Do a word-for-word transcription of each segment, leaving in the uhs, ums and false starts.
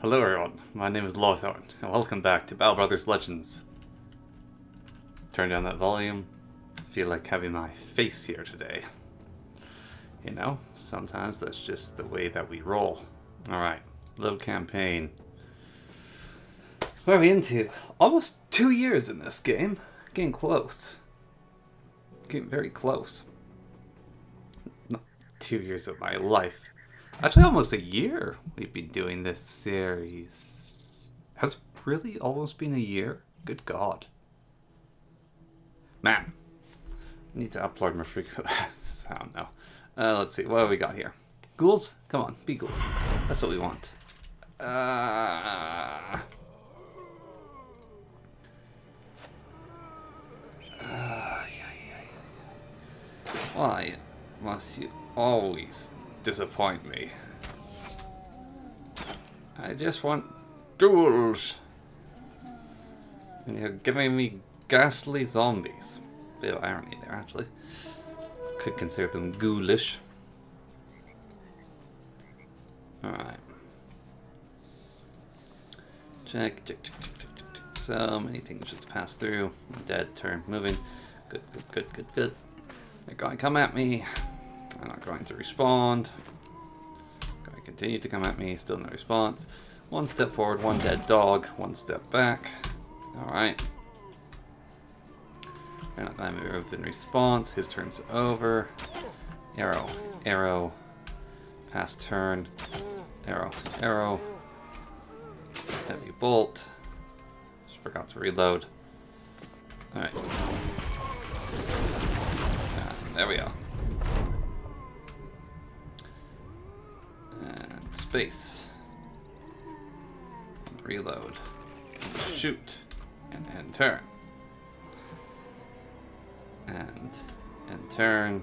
Hello everyone, my name is Lorthorn, and welcome back to Battle Brothers Legends. Turn down that volume. I feel like having my face here today. You know, sometimes that's just the way that we roll. Alright, low campaign. What are we into? Almost two years in this game. Getting close. Getting very close. Not two years of my life. Actually, almost a year we've been doing this series. Has it really almost been a year? Good God. Man. I need to upload my frequency. I don't know. Uh, let's see. What have we got here? Ghouls? Come on. Be ghouls. That's what we want. Uh... Uh, yeah, yeah, yeah. Why must you always disappoint me? I just want ghouls, and you're giving me ghastly zombies. Bit of irony there, actually. Could consider them ghoulish. All right. Check, check, check, check, check, check, check. So many things just pass through. I'm dead. Turn, moving. Good, good, good, good, good. They're going to come at me. I'm not going to respond. Going to continue to come at me. Still no response. One step forward, one dead dog. One step back. All right. They're not going to move in response. His turn's over. Arrow, arrow. Past turn. Arrow, arrow. Heavy bolt. Just forgot to reload. All right. Ah, there we are. Space. Reload. Shoot. And and turn. And and turn.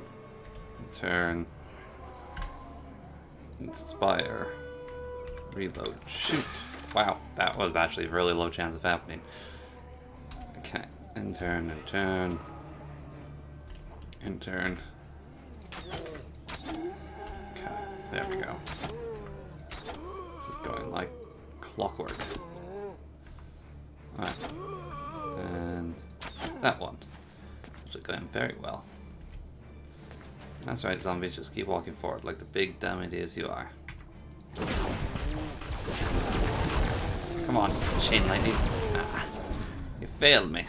And turn. Inspire. Reload. Shoot. Wow, that was actually a really low chance of happening. Okay. And turn and turn. And turn. Okay. There we go. Is going like clockwork. Alright. And that one. Actually going very well. That's right, zombies, just keep walking forward like the big damn idiots you are. Come on, chain lightning. Ah, you failed me.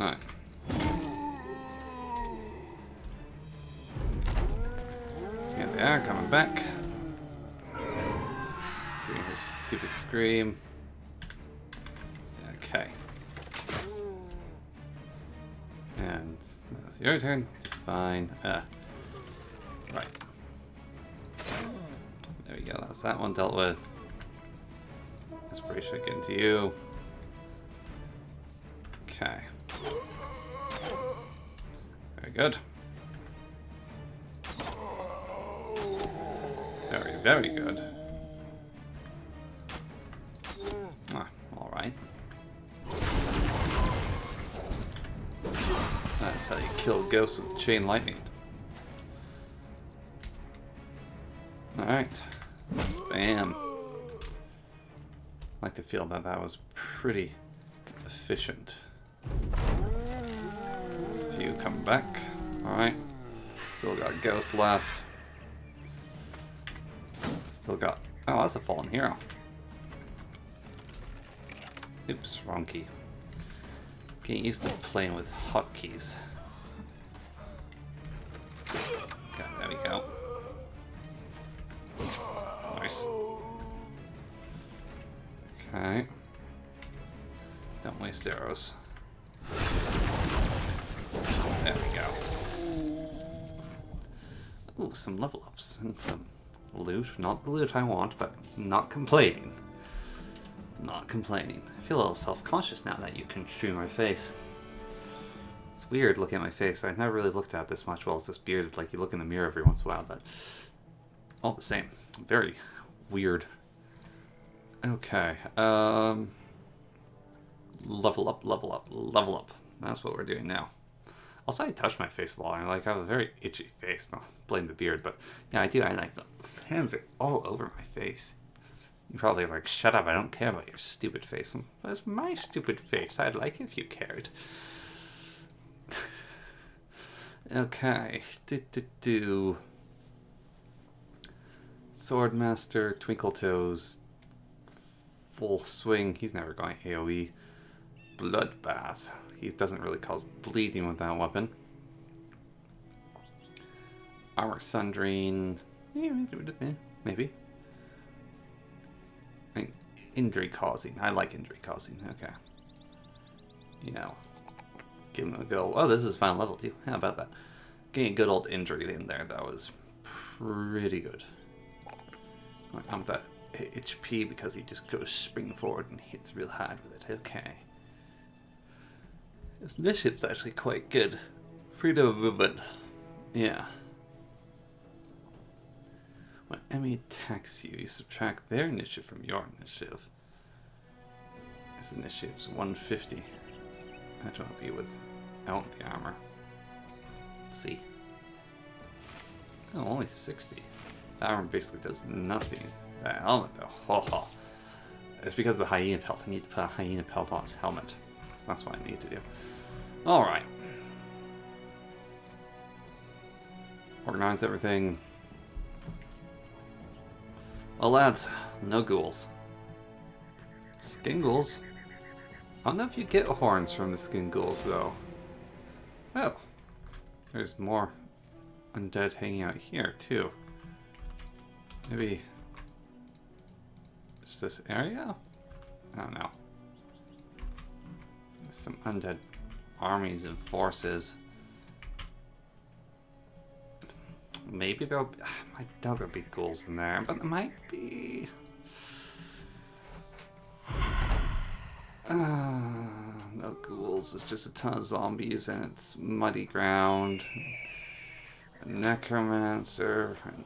Alright. Yeah, coming back. Doing her stupid scream. Okay. And that's your turn. Just fine. Uh, right. There we go. That's that one dealt with. Inspiration again to you. Okay. Very good. Very, very good. Ah, alright. That's how you kill ghosts with chain lightning. Alright. Bam. I like to feel that that was pretty efficient. There's a few coming back. Alright. Still got a ghost left. Still got... Oh, that's a fallen hero. Oops, wrong key. Getting used to playing with hotkeys. Okay, there we go. Nice. Okay. Don't waste arrows. There we go. Ooh, some level ups and some... loot. Not the loot I want, but not complaining. Not complaining. I feel a little self-conscious now that you can shoot my face. It's weird looking at my face. I've never really looked at it this much while it's this bearded, like you look in the mirror every once in a while, but all the same. Very weird. Okay. Um, level up, level up, level up. That's what we're doing now. Also, I touch my face a lot. I like I have a very itchy face. I'll blame the beard, but yeah, I do. I like hands are all over my face. You probably are like, shut up, I don't care about your stupid face. But it's my stupid face. I'd like if you cared. Okay. Do, do, do. Swordmaster, Twinkletoes, full swing. He's never going AoE. Bloodbath. He doesn't really cause bleeding with that weapon. Armor Sundering. Maybe. I mean, injury causing. I like injury causing. Okay. You know, give him a go. Oh, this is final level too. How about that? Getting a good old injury in there. That was pretty good. I'm with that H P because he just goes spring forward and hits real hard with it. Okay. This initiative's actually quite good. Freedom of movement. Yeah. When enemy attacks you, you subtract their initiative from your initiative. This initiative's one fifty. I don't want to be without the armor. Let's see. Oh, only sixty. That armor basically does nothing. That helmet though, ho ho. It's because of the hyena pelt. I need to put a hyena pelt on his helmet. So that's what I need to do. Alright. Organize everything. Oh lads, no ghouls. Skin ghouls? I don't know if you get horns from the skin ghouls though. Oh. There's more undead hanging out here too. Maybe just this area? I don't know. There's some undead armies and forces. Maybe there'll be... I doubt there'll be ghouls in there, but there might be... Uh, no ghouls, it's just a ton of zombies and it's muddy ground. A necromancer... And,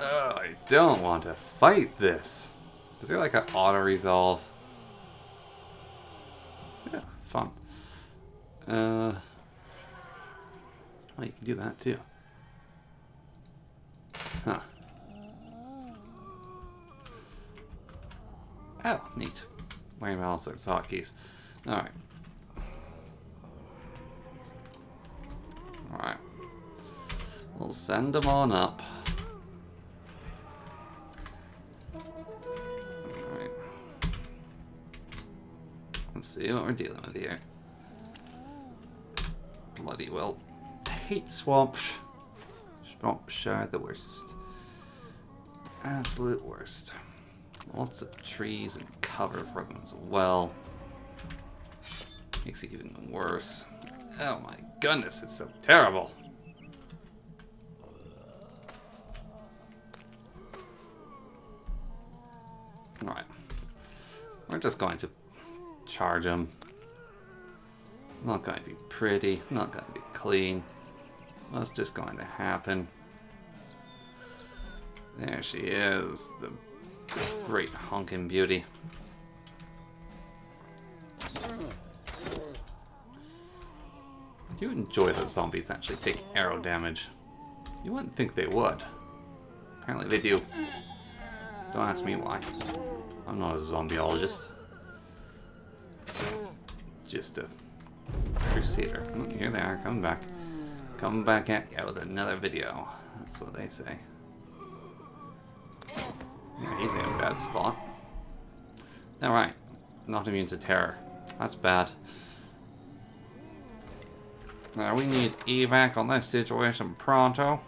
uh, I don't want to fight this. Is there like an auto-resolve? Yeah, fun. Uh, oh, you can do that too. Huh. Oh, neat. Wait a minute, also there's hotkeys. Alright. Alright. We'll send them on up. Alright. Let's see what we're dealing with here. Bloody well. I hate swamps. Oh, sure, the worst. Absolute worst. Lots of trees and cover for them as well. Makes it even worse. Oh my goodness, it's so terrible. Alright. We're just going to charge them. Not going to be pretty, not going to be clean. That's just going to happen. There she is, the great honking beauty. I do enjoy that zombies actually take arrow damage. You wouldn't think they would. Apparently they do. Don't ask me why. I'm not a zombieologist. Just a crusader. Oh, here they are, coming back. Come back at you with another video. That's what they say. Yeah, he's in a bad spot. Alright. Not immune to terror. That's bad. Now we need evac on this situation pronto.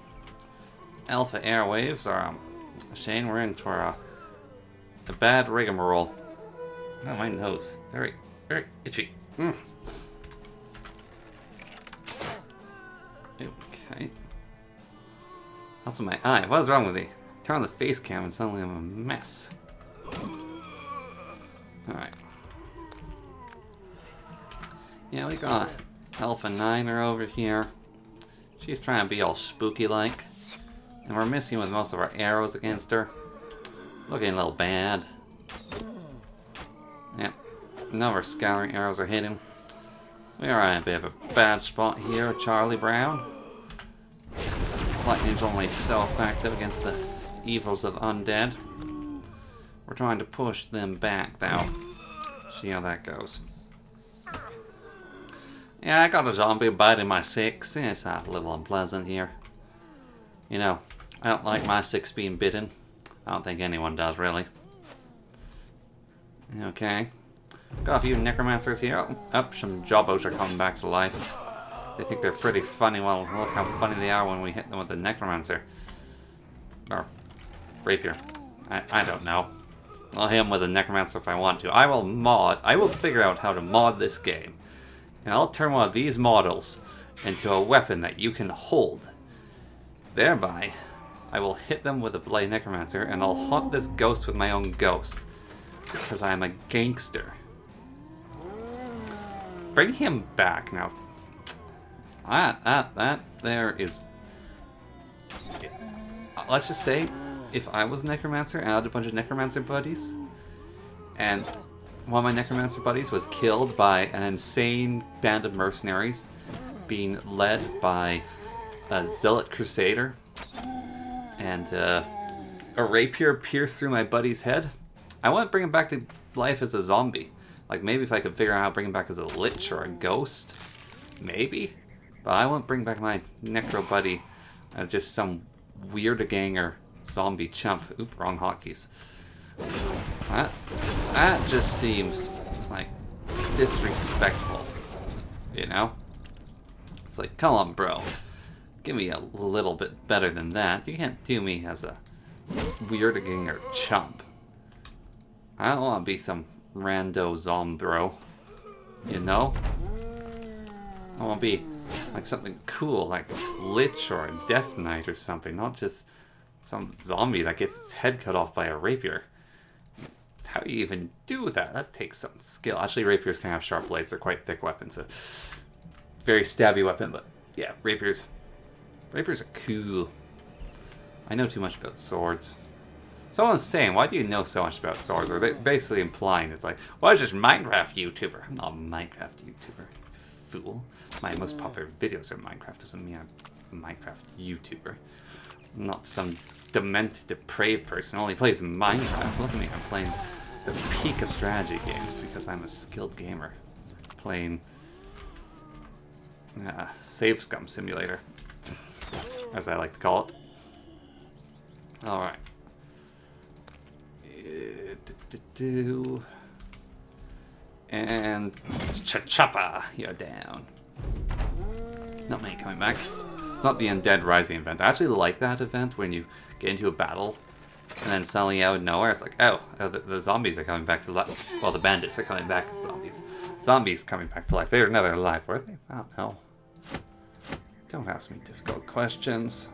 Alpha airwaves are um, a shame we're in for a, a bad rigmarole. Oh, my nose. Very, very itchy. Mm. Okay. Also my eye. What is wrong with me? Turn on the face cam and suddenly I'm a mess. Alright. Yeah, we got Alpha Niner over here. She's trying to be all spooky-like. And we're missing with most of our arrows against her. Looking a little bad. Yeah. None of our scouring arrows are hitting. We are in a bit of a bad spot here, Charlie Brown. Lightning's only self-active against the evils of undead. We're trying to push them back, though. See how that goes. Yeah, I got a zombie biting my six. Yeah, it's not a little unpleasant here. You know, I don't like my six being bitten. I don't think anyone does, really. Okay. Got a few necromancers here. Up, oh, oh, some jobbos are coming back to life. They think they're pretty funny. Well, look how funny they are when we hit them with the necromancer. Or rapier. I, I don't know. I'll hit him with a necromancer if I want to. I will mod. I will figure out how to mod this game. And I'll turn one of these models into a weapon that you can hold. Thereby, I will hit them with a blade necromancer, and I'll haunt this ghost with my own ghost. Because I'm a gangster. Bring him back now. That, that, that, there is... Let's just say, if I was a necromancer and I had a bunch of necromancer buddies, and one of my necromancer buddies was killed by an insane band of mercenaries being led by a zealot crusader, and uh, a rapier pierced through my buddy's head, I wouldn't bring him back to life as a zombie. Like, maybe if I could figure out how to bring him back as a lich or a ghost. Maybe. But I won't bring back my necro buddy as just some weird ganger zombie chump. Oop, wrong hotkeys. That, that just seems, like, disrespectful. You know? It's like, come on, bro. Give me a little bit better than that. You can't do me as a weird ganger chump. I don't want to be some rando zombro. You know? I want to be like something cool, like a lich or a death knight or something, not just some zombie that gets its head cut off by a rapier. How do you even do that? That takes some skill. Actually, rapiers can have sharp blades. They're quite thick weapons. A very stabby weapon, but yeah, rapiers. Rapiers are cool. I know too much about swords. Someone's saying, why do you know so much about swords? Or they're basically implying, it's like, why is this Minecraft YouTuber? I'm not a Minecraft YouTuber, you fool. My most popular videos are Minecraft, doesn't mean I'm a Minecraft YouTuber. I'm not some demented, depraved person who only plays Minecraft. Look at me, I'm playing the peak of strategy games because I'm a skilled gamer. Playing uh, Save Scum Simulator, as I like to call it. Alright. Do and Chachapa, you're down. Not many coming back. It's not the Undead Rising event. I actually like that event when you get into a battle and then suddenly out of nowhere it's like, oh, oh the, the zombies are coming back to life. Well, the bandits are coming back as zombies. Zombies coming back to life. They were never alive, were they? I don't know. Don't ask me difficult questions.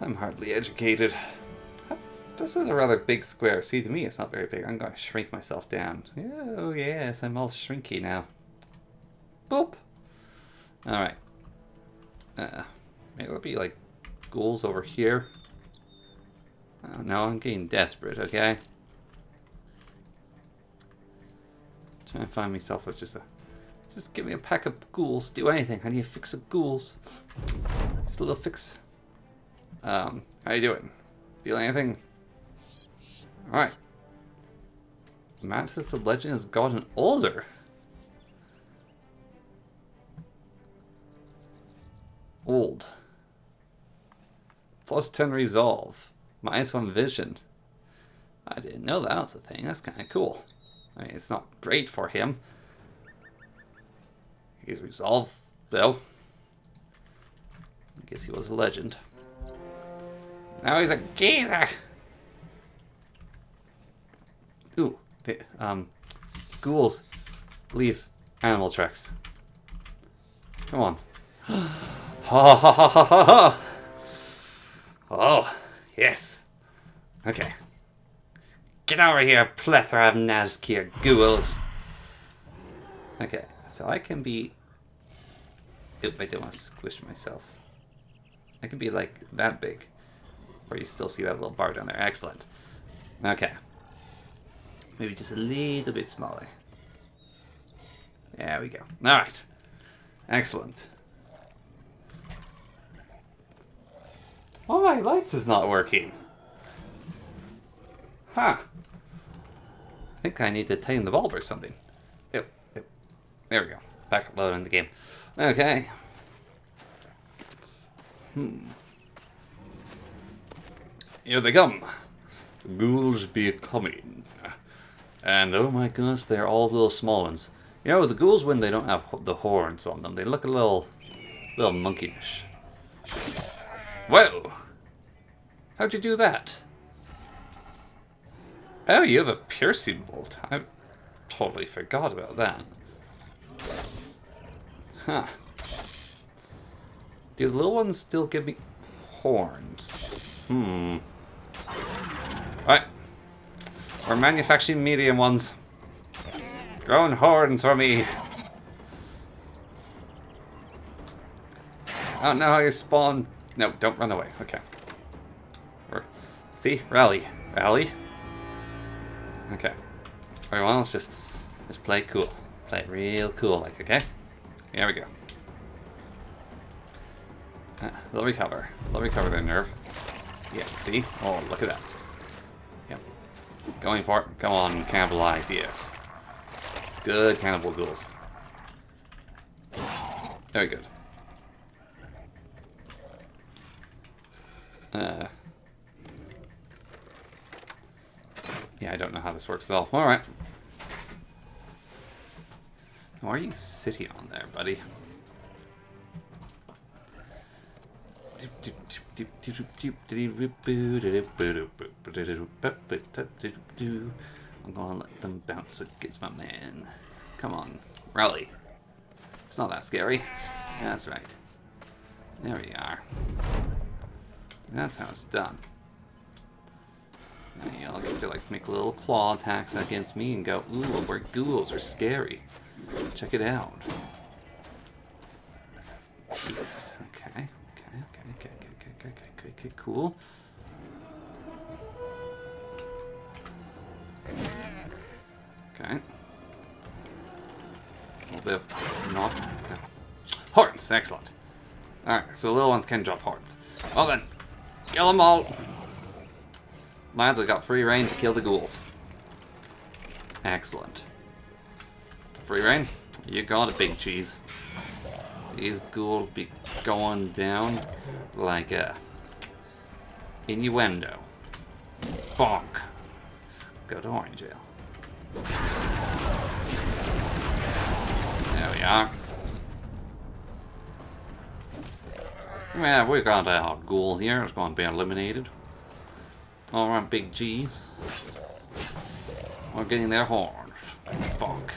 I'm hardly educated. This is a rather big square. See, to me, it's not very big. I'm going to shrink myself down. Oh, yes, I'm all shrinky now. Boop. All right. Uh, maybe it'll be, like, ghouls over here. I don't know. I'm getting desperate, okay? Trying to find myself with just a... Just give me a pack of ghouls. Do anything. I need a fix of ghouls. Just a little fix. Um, how you doing? Feel anything? Alright. Matt says the legend has gotten older. Old. Plus ten resolve. Minus one vision. I didn't know that was a thing. That's kind of cool. I mean, it's not great for him. He's resolved, though. I guess he was a legend. Now he's a geezer! Ooh, they, um, ghouls leave animal tracks. Come on. Ha ha ha ha ha ha! Oh, yes. Okay. Get over here, plethora of Nazgir ghouls. Okay, so I can be... Oop, I don't want to squish myself. I can be, like, that big. Or you still see that little bar down there. Excellent. Okay. Maybe just a little bit smaller. There we go. Alright. Excellent. All my lights is not working. Huh. I think I need to tighten the bulb or something. Yep. Yep. There we go. Back load in the game. Okay. Hmm. Here they come. Ghouls be coming. And oh my gosh, they're all little small ones. You know, the ghouls, when they don't have the horns on them, they look a little, little monkeyish. Whoa! How'd you do that? Oh, you have a piercing bolt. I totally forgot about that. Huh. Do the little ones still give me horns? Hmm. Alright. We're manufacturing medium ones. Grown horns for me. I don't know how you spawn. No, don't run away. Okay. Or, see? Rally. Rally. Okay. Everyone else just just play cool. Play it real cool, like, okay? There we go. Uh, they'll recover. They'll recover their nerve. Yeah, see? Oh, look at that. Yep. Going for it. Come on, cannibalize, yes. Good cannibal ghouls. Very good. Uh, yeah, I don't know how this works at all. All right. Why are you sitting on there, buddy? I'm gonna let them bounce against my man. Come on, rally. It's not that scary. That's right. There we are. That's how it's done. Now y'all get to like make little claw attacks against me and go, ooh, where ghouls are scary. Check it out. Teeth. Okay, okay, okay, okay, okay, okay, okay, okay, okay, cool. Okay. A little bit of not horns, excellent. Alright, so the little ones can drop horns. Well then. Kill them all! Might as well got free reign to kill the ghouls. Excellent. Free reign? You got a big cheese. These ghouls be going down like a innuendo. Bonk. Go to orange ale. There we are. Yeah, we got our ghoul here. It's going to be eliminated. All right, big G's. We're getting their horns. Bonk.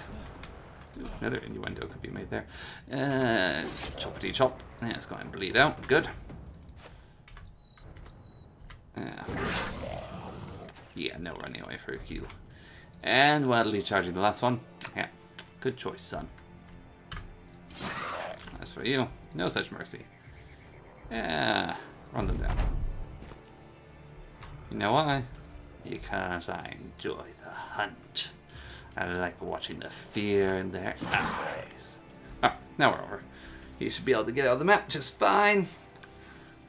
Ooh, another innuendo could be made there. Uh, choppity chop. Yeah, it's going to bleed out. Good. Uh, yeah, no running away for you. And wildly charging the last one. Yeah, good choice, son. As for you, no such mercy. Yeah, run them down. You know why? Because I enjoy the hunt. I like watching the fear in their eyes. Oh, now we're over. You should be able to get out of the map just fine.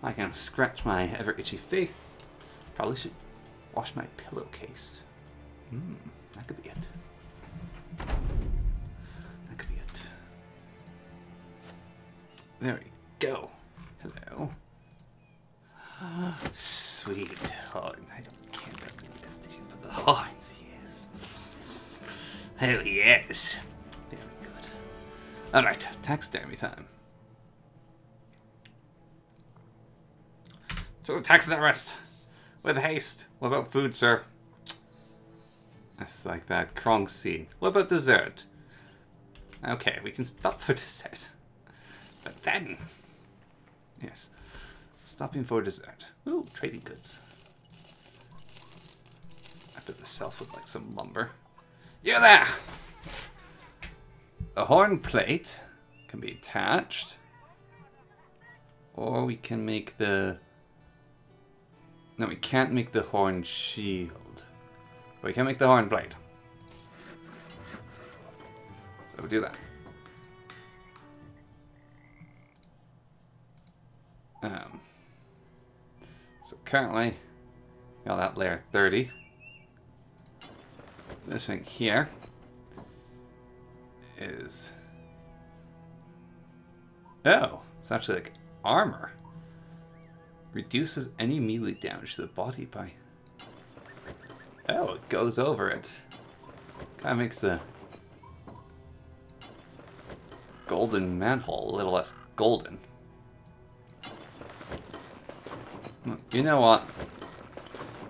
I can scratch my ever itchy face. Probably should wash my pillowcase. Hmm, that could be it. That could be it. There we go. Hello. Sweet horns. I don't care about the rest of you, but the horns, yes. Hell yes. Very good. Alright, taxidermy time. To the taxidermist! With haste! What about food, sir? That's like that Krong scene. What about dessert? Okay, we can stop for dessert. But then. Yes. Stopping for dessert. Ooh, trading goods. I bet the south would like some lumber. Yeah, there! A horn plate can be attached. Or we can make the... No, we can't make the horn shield. But we can make the horn plate. So we do that. Um, so currently, we got that layer thirty. This thing here is... Oh, it's actually like armor. Reduces any melee damage to the body by... Oh, it goes over it. Kind of makes the golden manhole a little less golden. You know what?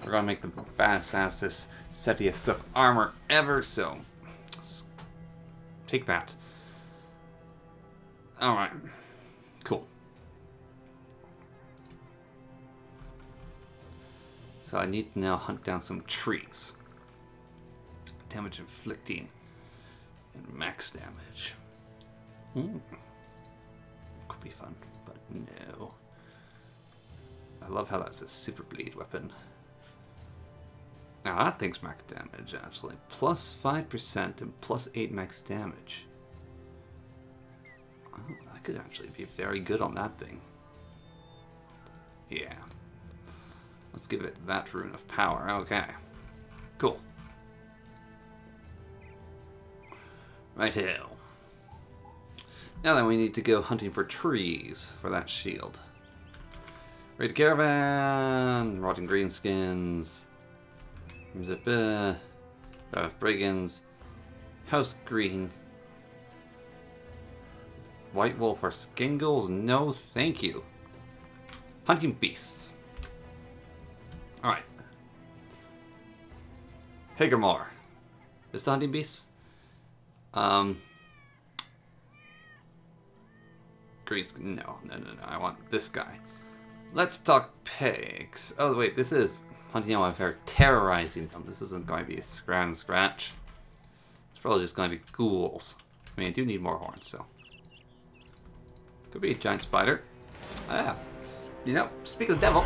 We're gonna make the badassest, settiest stuff armor ever, so take that. Alright. Cool. So I need to now hunt down some trees. Damage inflicting and max damage. Hmm. Could be fun, but no. I love how that's a super bleed weapon. Now that thing's max damage actually. Plus five percent and plus eight max damage. Oh, I could actually be very good on that thing. Yeah. Let's give it that rune of power. Okay. Cool. Right here. Now then we need to go hunting for trees for that shield. Raid caravan, rotting greenskins, Zipper, Bath brigands, house green, white wolf or skingles? No, thank you. Hunting beasts. All right. Higamore. Is the hunting beasts? Um. Greens? No, no, no, no. I want this guy. Let's talk pigs. Oh wait, this is hunting out after terrorizing them. This isn't going to be a scran scratch. It's probably just going to be ghouls. I mean, I do need more horns, so could be a giant spider. Ah, you know, speak of the devil,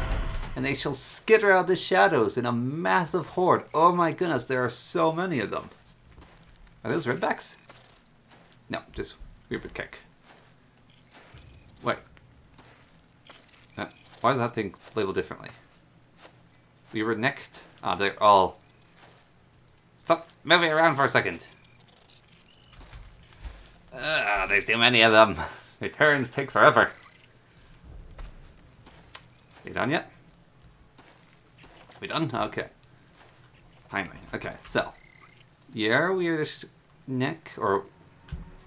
and they shall skitter out of the shadows in a massive horde. Oh my goodness, there are so many of them. Are those redbacks? No, just weird kick. Wait. Why is that thing labeled differently? We were necked. Ah, they're all... Stop moving around for a second. Ah, there's too many of them. Their turns take forever. We done yet? We done? Okay. Finally. Okay, so. Your weirdish neck, or...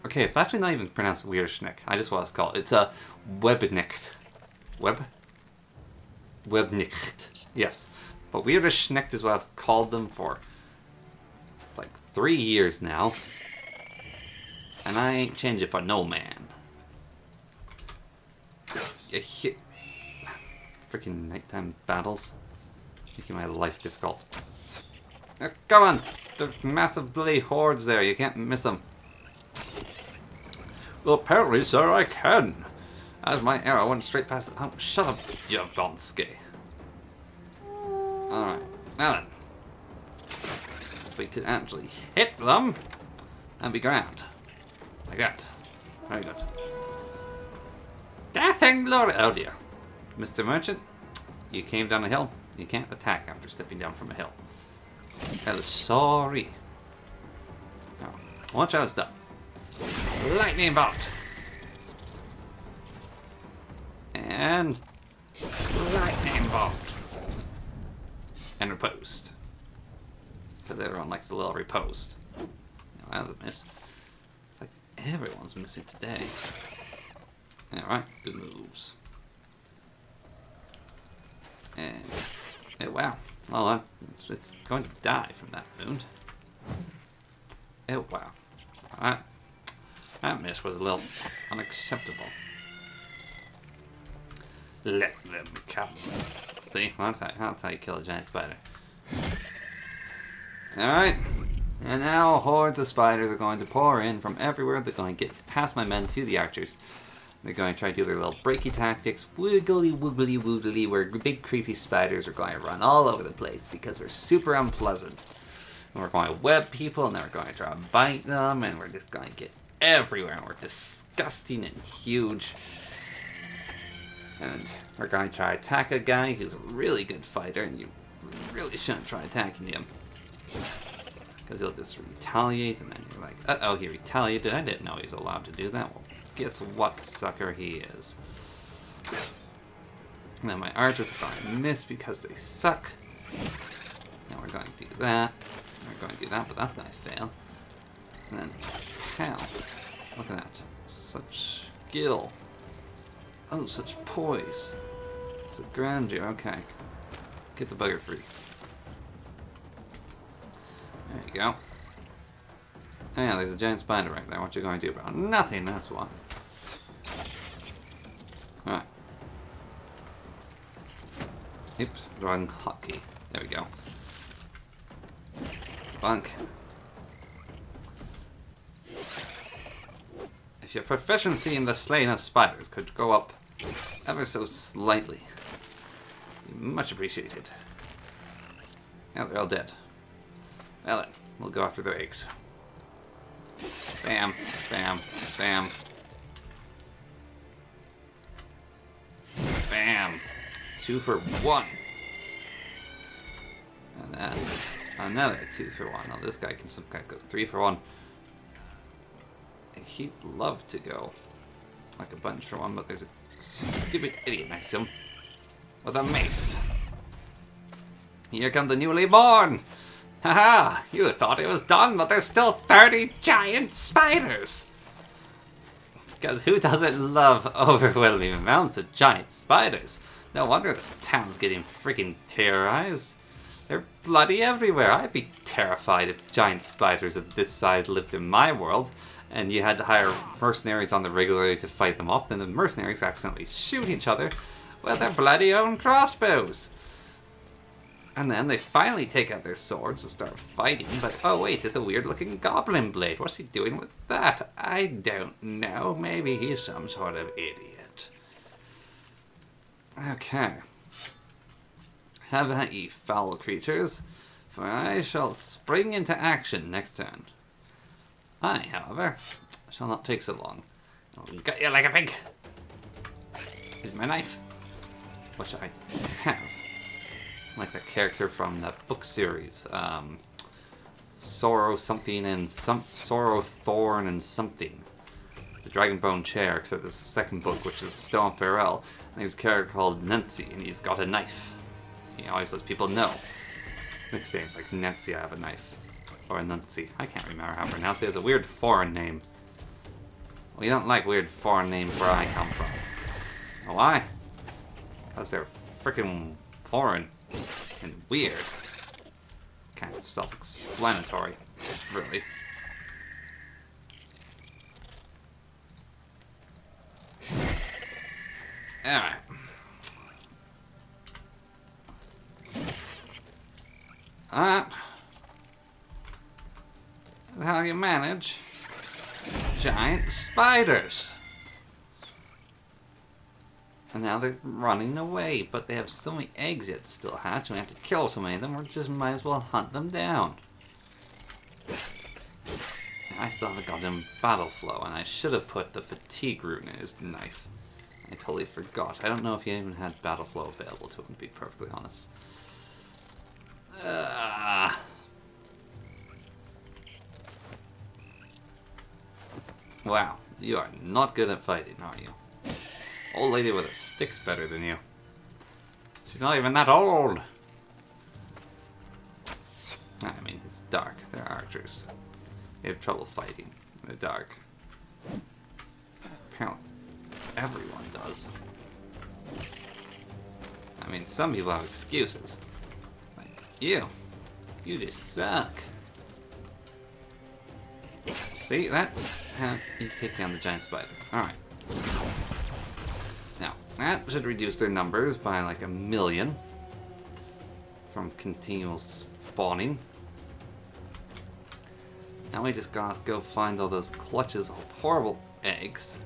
Okay, it's actually not even pronounced weirdish neck. I just want to call it. It's a webnecht. Web? Webnicht, yes. But Weirdischnecht is what I've called them for like three years now. And I ain't changed it for no man. You hit. Freaking nighttime battles. Making my life difficult. Oh, come on! There's massive bloody hordes there, you can't miss them. Well, apparently, sir, I can. As my arrow went straight past it. Oh, shut up, you Donsky. Alright, now then. If we could actually hit them, that'd be grand. Like that. Very good. Death and glory! Oh dear. Mister Merchant, you came down a hill. You can't attack after stepping down from a hill. Oh, sorry. Oh, watch out, stuff. Lightning bolt! And lightning bolt. And reposed. Because everyone likes a little reposed. No, that was a miss. It's like everyone's missing today. Alright, good moves. And oh wow. Oh, it's, it's going to die from that wound. Oh wow. Alright. That miss was a little unacceptable. Let them come. See, that's how, that's how you kill a giant spider. Alright. And now hordes of spiders are going to pour in from everywhere. They're going to get past my men to the archers. They're going to try to do their little breaky tactics. Wiggly, wiggly, wiggly. Where big creepy spiders are going to run all over the place because we're super unpleasant. And we're going to web people and then we're going to try to bite them. And we're just going to get everywhere. And we're disgusting and huge. And our guy tried to attack a guy who's a really good fighter, and you really shouldn't try attacking him. Because he'll just retaliate, and then you're like, uh-oh, he retaliated. I didn't know he was allowed to do that. Well, guess what, sucker, he is. And then my archers are going to miss because they suck. Now we're going to do that. We're going to do that, but that's going to fail. And then, pow. Look at that. Such skill. Oh, such poise. It's a grandeur. Okay. Get the bugger free. There you go. Oh yeah, there's a giant spider right there. What you going to do about it? Nothing, that's what. Alright. Oops, wrong hotkey. There we go. Bunk. If your proficiency in the slaying of spiders could go up ever so slightly, it'd be much appreciated. Now they're all dead. Well then, we'll go after their eggs. Bam, bam, bam. Bam! Two for one! And then another two for one. Now this guy can sometimes go three for one. He'd love to go like a bunch for one, but there's a stupid idiot next to him with a mace. Here come the newly born! Haha! You thought it was done, but there's still thirty giant spiders! Because who doesn't love overwhelming amounts of giant spiders? No wonder this town's getting freaking terrorized. They're bloody everywhere. I'd be terrified if giant spiders of this size lived in my world, and you had to hire mercenaries on the regular to fight them off, then the mercenaries accidentally shoot each other with their bloody own crossbows! And then they finally take out their swords and start fighting, but oh wait, it's a weird looking goblin blade. What's he doing with that? I don't know. Maybe he's some sort of idiot. Okay. Have at ye, foul creatures, for I shall spring into action next turn. I, however, shall not take so long. I'll gut you like a pig! Here's my knife, which I have. Like the character from the book series, um, Sorrow something and some Sorrow Thorn and something. The Dragonbone Chair, except the second book, which is Stone Farrell, and there's a character called Nancy, and he's got a knife. He always lets people know. Next name's like Nancy, I have a knife, or Nancy. I can't remember how to pronounce it. It's a weird foreign name. We don't like weird foreign names where I come from. You know why? Because they're freaking foreign. And weird. Kind of self-explanatory, really. Alright. Alright. That's how you manage giant spiders. And now they're running away, but they have so many eggs yet to still hatch, and we have to kill so many of them, we just might as well hunt them down. And I still have a goddamn battle flow, and I should have put the fatigue rune in his knife. I totally forgot. I don't know if he even had battle flow available to him, to be perfectly honest. Uh... Wow, you are not good at fighting, are you? Old lady with a stick's better than you. She's not even that old! I mean, it's dark. They're archers. They have trouble fighting in the dark. Apparently, everyone does. I mean, some people have excuses. Like, you. You just suck. See, that? Uh, you take down the giant spider. Alright. That should reduce their numbers by like a million from continual spawning. Now we just gotta go find all those clutches of horrible eggs.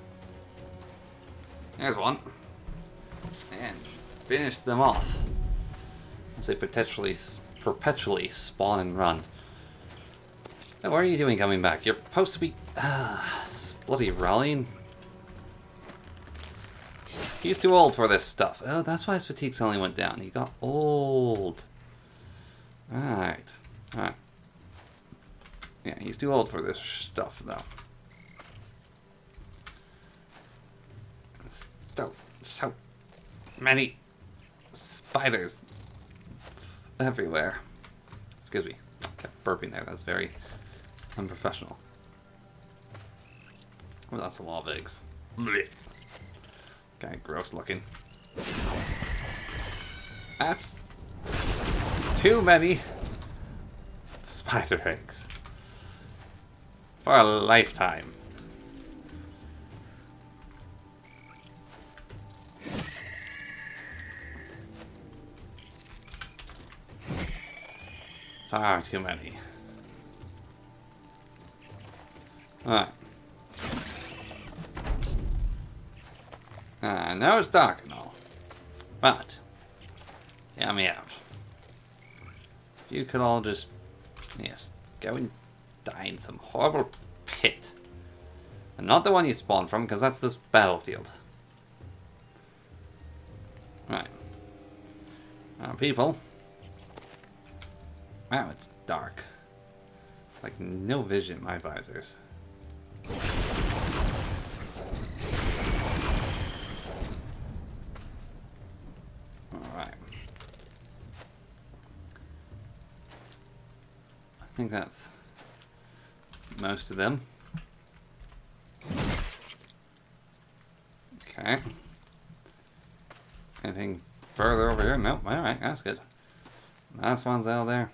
There's one. And finish them off. As they potentially, perpetually spawn and run. Now what are you doing coming back? You're supposed to be... Uh, bloody rallying. He's too old for this stuff. Oh, that's why his fatigue suddenly went down. He got old. Alright. Alright. Yeah, he's too old for this stuff, though. So, so many spiders everywhere. Excuse me. I kept burping there. That's very unprofessional. Well, that's a lot of eggs. Blech. Kind of gross looking. That's too many spider eggs for a lifetime. Far too many. All right. Ah, uh, now it's dark and all. But, yeah, me out. If you could all just, yes, go and die in some horrible pit. And not the one you spawned from, because that's this battlefield. Right. Now, people. Wow, it's dark. Like, no vision in my visors. I think that's most of them. Okay. Anything further over here? Nope. Alright, that's good. Last one's out there.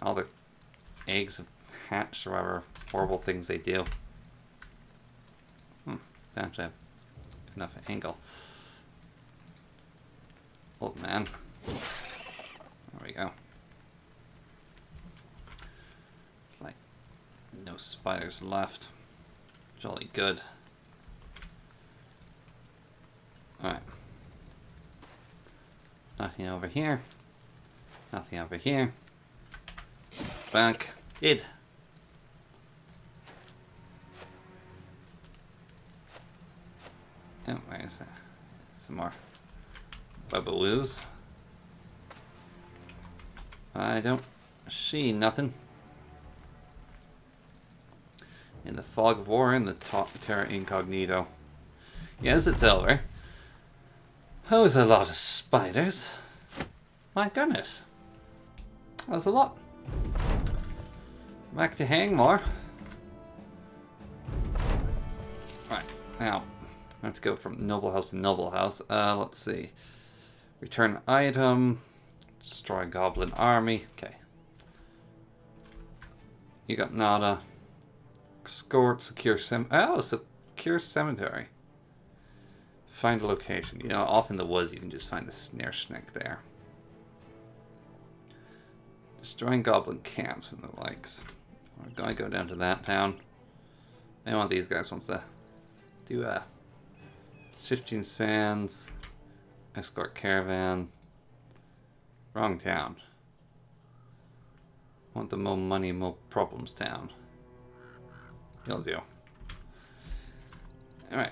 All the eggs have hatched or whatever horrible things they do. Hmm. Don't actually have enough angle. Old man. There we go. No spiders left. Jolly good. Alright. Nothing over here. Nothing over here. Back. It. Oh, where is that? Some more bubaloos. I don't see nothing. In the fog of war and the top terra incognito. Yes, it's over. That was a lot of spiders. My goodness. That was a lot. Back to hang more. Right, now, let's go from noble house to noble house. Uh, let's see. Return item. Destroy goblin army. Okay. You got nada. Escort, secure cem- oh, secure cemetery. Find a location. You know, off in the woods you can just find the snare snake there. Destroying goblin camps and the likes. We're gonna go down to that town. Any one of these guys wants to do a shifting sands, escort caravan. Wrong town. Want the more money, more problems town. You'll do. Alright.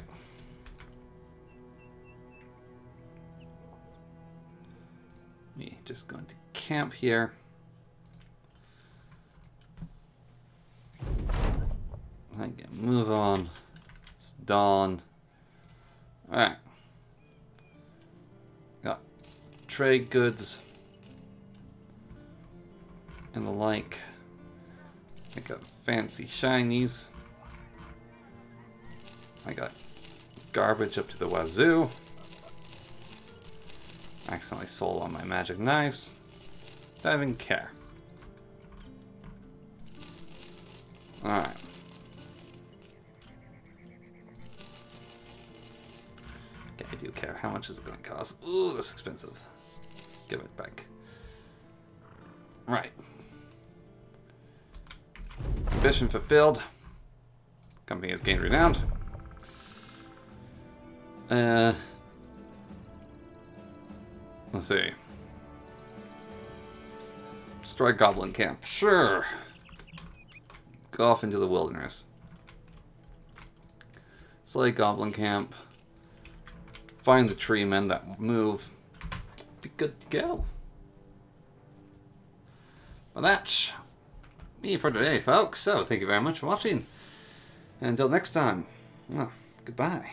Me just going to camp here. I can move on. It's dawn. Alright. Got trade goods and the like. I got fancy shinies. I got garbage up to the wazoo. I accidentally sold all my magic knives. Don't even care. Alright. Okay, I do care. How much is it going to cost? Ooh, that's expensive. Give it back. Right. Ambition fulfilled. Company has gained renown. Uh, let's see. Destroy goblin camp. Sure. Go off into the wilderness. Slay goblin camp. find the tree men that move, be good to go. Well, that's me for today, folks. So thank you very much for watching, and until next time, well, goodbye.